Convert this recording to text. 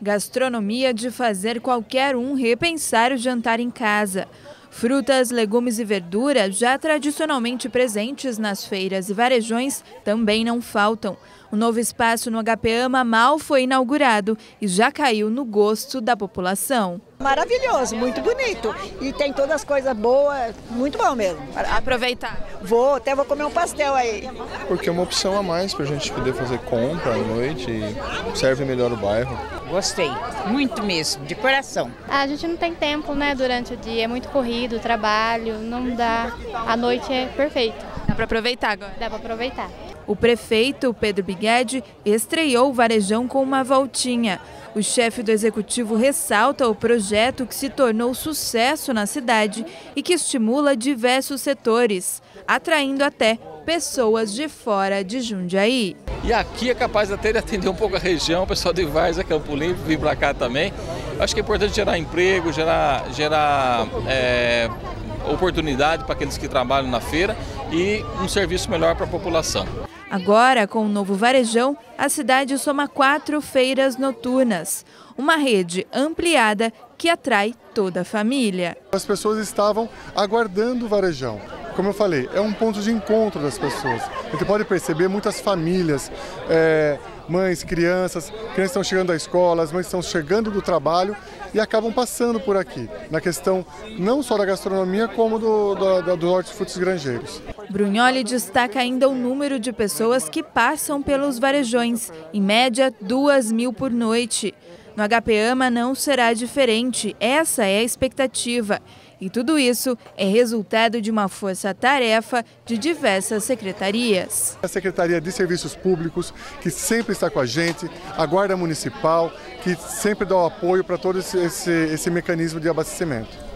Gastronomia de fazer qualquer um repensar o jantar em casa. Frutas, legumes e verduras, já tradicionalmente presentes nas feiras e varejões, também não faltam. O novo espaço no Agapeama mal foi inaugurado e já caiu no gosto da população. Maravilhoso, muito bonito. E tem todas as coisas boas, muito bom mesmo. Aproveitar. Até vou comer um pastel aí. Porque é uma opção a mais para a gente poder fazer compra à noite e serve melhor o bairro. Gostei, muito mesmo, de coração. A gente não tem tempo, né, durante o dia, é muito corrido, trabalho, não dá. A noite é perfeito. Dá para aproveitar agora? Dá para aproveitar. O prefeito, Pedro Bigued, estreou o varejão com uma voltinha. O chefe do executivo ressalta o projeto que se tornou sucesso na cidade e que estimula diversos setores, atraindo até pessoas de fora de Jundiaí. E aqui é capaz até de atender um pouco a região, o pessoal de Várzea Campolim vir para cá também. Acho que é importante gerar emprego, gerar oportunidade para aqueles que trabalham na feira e um serviço melhor para a população. Agora, com o novo varejão, a cidade soma 4 feiras noturnas. Uma rede ampliada que atrai toda a família. As pessoas estavam aguardando o varejão. Como eu falei, é um ponto de encontro das pessoas. A gente pode perceber muitas famílias, mães, crianças estão chegando da escola, as mães estão chegando do trabalho e acabam passando por aqui, na questão não só da gastronomia, como dos hortifrutos grangeiros. Brunholi destaca ainda o número de pessoas que passam pelos varejões, em média 2.000 por noite. No Agapeama não será diferente, essa é a expectativa. E tudo isso é resultado de uma força-tarefa de diversas secretarias. A Secretaria de Serviços Públicos, que sempre está com a gente, a Guarda Municipal, que sempre dá o apoio para todo esse mecanismo de abastecimento.